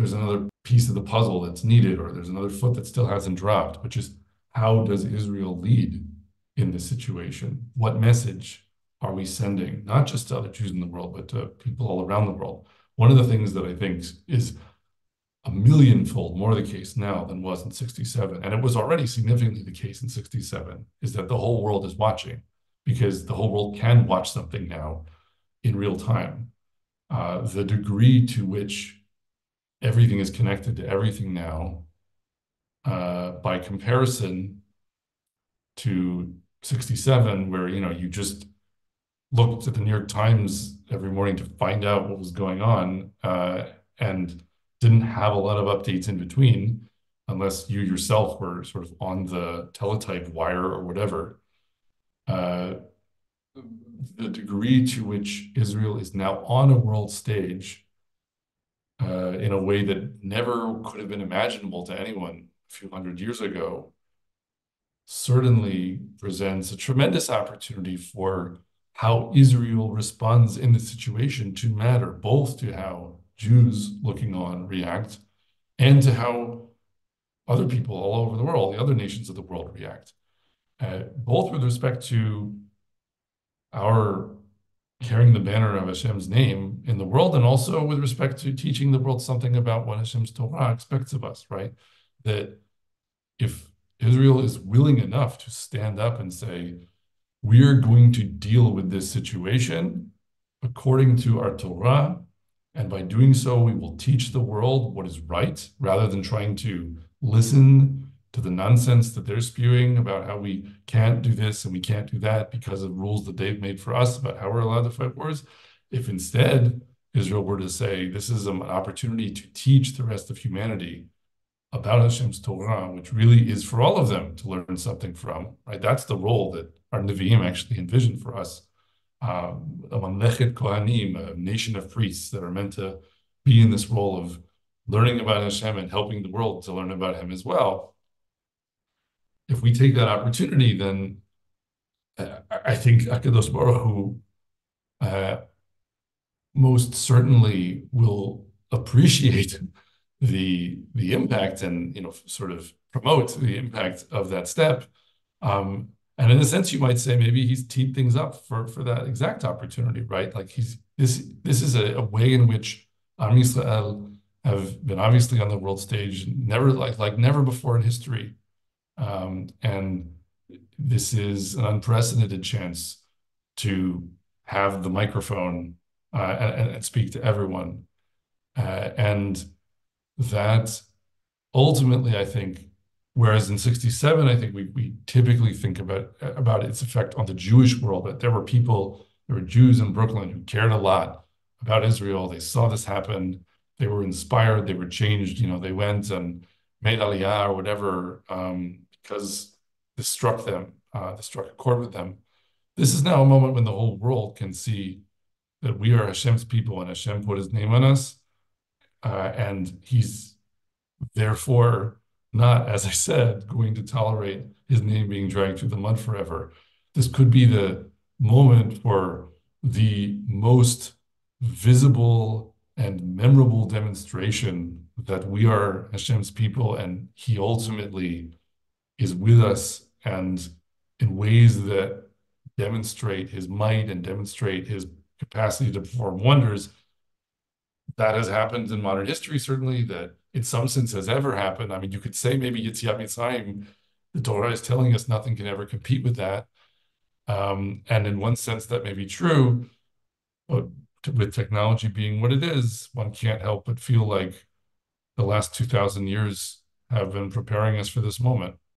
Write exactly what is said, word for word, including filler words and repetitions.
there's another piece of the puzzle that's needed, or there's another foot that still hasn't dropped, which is, how does Israel lead in this situation? What message are we sending, not just to other Jews in the world, but to people all around the world? One of the things that I think is a millionfold more the case now than was in sixty-seven, and it was already significantly the case in sixty-seven, is that the whole world is watching, because the whole world can watch something now in real time. Uh, the degree to which everything is connected to everything now, uh, by comparison to sixty-seven, where, you know, you just looked at the New York Times every morning to find out what was going on, uh, and didn't have a lot of updates in between, unless you yourself were sort of on the teletype wire or whatever. Uh, the degree to which Israel is now on a world stage uh, in a way that never could have been imaginable to anyone a few hundred years ago, certainly presents a tremendous opportunity for how Israel responds in the situation to matter, both to how Jews looking on react, and to how other people all over the world, the other nations of the world, react, uh, both with respect to our carrying the banner of Hashem's name in the world, and also with respect to teaching the world something about what Hashem's Torah expects of us, right? That if Israel is willing enough to stand up and say, we're going to deal with this situation according to our Torah, and by doing so, we will teach the world what is right, rather than trying to listen to the nonsense that they're spewing about how we can't do this and we can't do that because of rules that they've made for us about how we're allowed to fight wars. If instead Israel were to say, this is an opportunity to teach the rest of humanity about Hashem's Torah, which really is for all of them to learn something from, right? That's the role that our Naviim actually envisioned for us. A mamlechet kohanim, a nation of priests that are meant to be in this role of learning about Hashem and helping the world to learn about Him as well. If we take that opportunity, then I think HaKadosh Baruch Hu uh, most certainly will appreciate the the impact, and, you know, sort of promote the impact of that step. Um, And in a sense, you might say maybe he's teed things up for, for that exact opportunity, right? Like he's this this is a, a way in which Am Israel have been obviously on the world stage, never like like never before in history, um, and this is an unprecedented chance to have the microphone uh, and, and speak to everyone, uh, and that ultimately, I think. Whereas in sixty-seven, I think we, we typically think about, about its effect on the Jewish world, that there were people, there were Jews in Brooklyn who cared a lot about Israel. They saw this happen. They were inspired. They were changed. You know, they went and made Aliyah or whatever, um, because this struck them. Uh, this struck a chord with them. This is now a moment when the whole world can see that we are Hashem's people, and Hashem put His name on us. Uh, and He's therefore not, as I said, going to tolerate His name being dragged through the mud forever. This could be the moment for the most visible and memorable demonstration that we are Hashem's people, and He ultimately is with us, and in ways that demonstrate His might and demonstrate His capacity to perform wonders. That has happened in modern history, certainly, that in some sense has ever happened. I mean, you could say maybe Yetzias Mitzrayim, the Torah is telling us nothing can ever compete with that. Um, and in one sense, that may be true, but with technology being what it is, one can't help but feel like the last two thousand years have been preparing us for this moment.